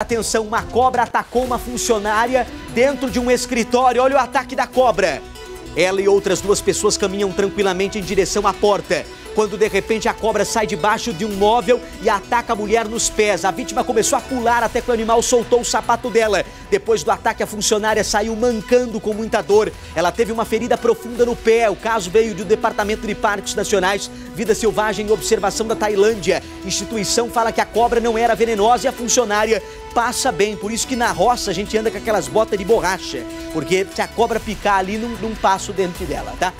Atenção, uma cobra atacou uma funcionária dentro de um escritório. Olha o ataque da cobra. Ela e outras duas pessoas caminham tranquilamente em direção à porta, quando de repente a cobra sai debaixo de um móvel e ataca a mulher nos pés. A vítima começou a pular até que o animal soltou o sapato dela. Depois do ataque, a funcionária saiu mancando com muita dor. Ela teve uma ferida profunda no pé. O caso veio do Departamento de Parques Nacionais, Vida Selvagem e Conservação da Tailândia. A instituição fala que a cobra não era venenosa e a funcionária passa bem, por isso que na roça a gente anda com aquelas botas de borracha, porque se a cobra picar ali, não passa dentro dela, tá?